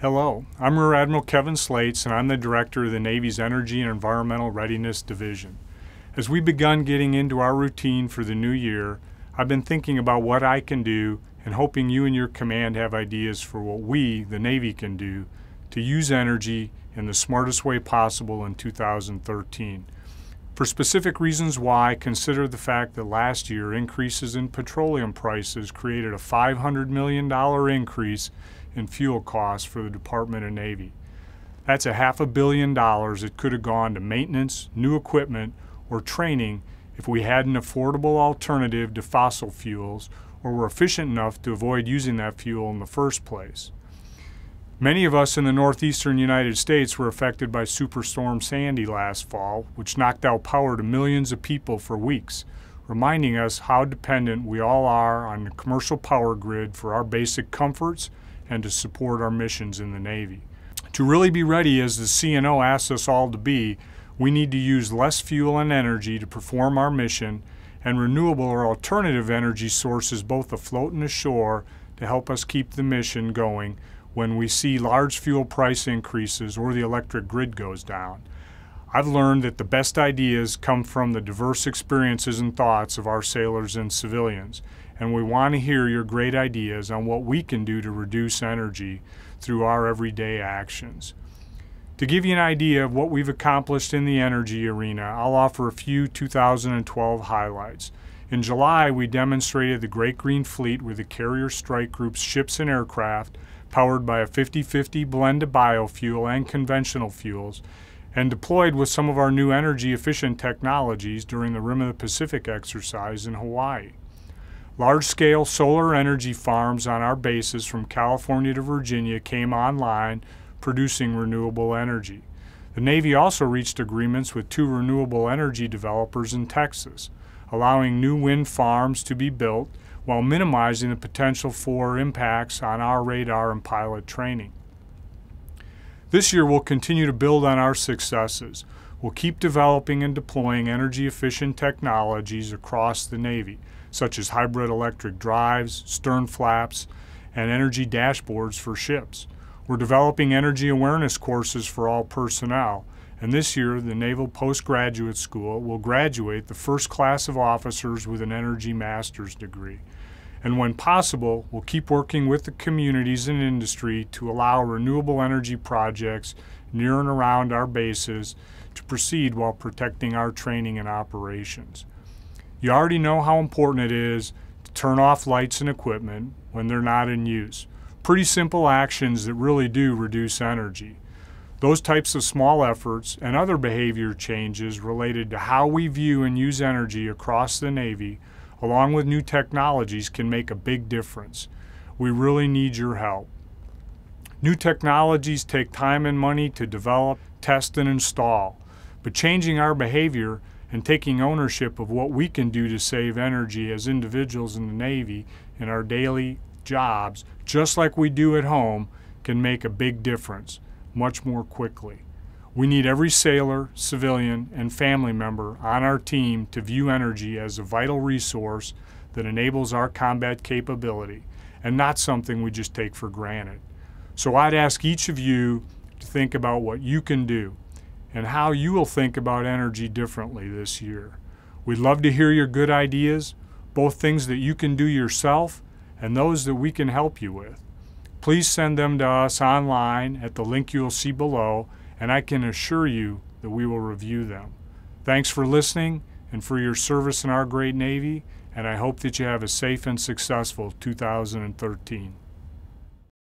Hello, I'm Rear Admiral Kevin Slates, and I'm the Director of the Navy's Energy and Environmental Readiness Division. As we've begun getting into our routine for the new year, I've been thinking about what I can do and hoping you and your command have ideas for what we, the Navy, can do to use energy in the smartest way possible in 2013. For specific reasons why, consider the fact that last year increases in petroleum prices created a $500 million increase in fuel costs for the Department of Navy. That's $500 million that could have gone to maintenance, new equipment, or training if we had an affordable alternative to fossil fuels or were efficient enough to avoid using that fuel in the first place. Many of us in the northeastern United States were affected by Superstorm Sandy last fall, which knocked out power to millions of people for weeks, reminding us how dependent we all are on the commercial power grid for our basic comforts and to support our missions in the Navy. To really be ready, as the CNO asks us all to be, we need to use less fuel and energy to perform our mission, and renewable or alternative energy sources both afloat and ashore to help us keep the mission going when we see large fuel price increases or the electric grid goes down. I've learned that the best ideas come from the diverse experiences and thoughts of our sailors and civilians, and we want to hear your great ideas on what we can do to reduce energy through our everyday actions. To give you an idea of what we've accomplished in the energy arena, I'll offer a few 2012 highlights. In July, we demonstrated the Great Green Fleet with the Carrier Strike Group's ships and aircraft, powered by a 50-50 blend of biofuel and conventional fuels, and deployed with some of our new energy-efficient technologies during the Rim of the Pacific exercise in Hawaii. Large-scale solar energy farms on our bases from California to Virginia came online, producing renewable energy. The Navy also reached agreements with 2 renewable energy developers in Texas, allowing new wind farms to be built while minimizing the potential for impacts on our radar and pilot training. This year, we'll continue to build on our successes. We'll keep developing and deploying energy-efficient technologies across the Navy, such as hybrid electric drives, stern flaps, and energy dashboards for ships. We're developing energy awareness courses for all personnel, and this year, the Naval Postgraduate School will graduate the first class of officers with an Energy Master's degree. And when possible, we'll keep working with the communities and industry to allow renewable energy projects near and around our bases to proceed while protecting our training and operations. You already know how important it is to turn off lights and equipment when they're not in use. Pretty simple actions that really do reduce energy. Those types of small efforts and other behavior changes related to how we view and use energy across the Navy, along with new technologies, can make a big difference. We really need your help. New technologies take time and money to develop, test, and install, but changing our behavior and taking ownership of what we can do to save energy as individuals in the Navy in our daily jobs, just like we do at home, can make a big difference much more quickly. We need every sailor, civilian, and family member on our team to view energy as a vital resource that enables our combat capability, and not something we just take for granted. So I'd ask each of you to think about what you can do and how you will think about energy differently this year. We'd love to hear your good ideas, both things that you can do yourself and those that we can help you with. Please send them to us online at the link you'll see below, and I can assure you that we will review them. Thanks for listening and for your service in our great Navy, and I hope that you have a safe and successful 2013.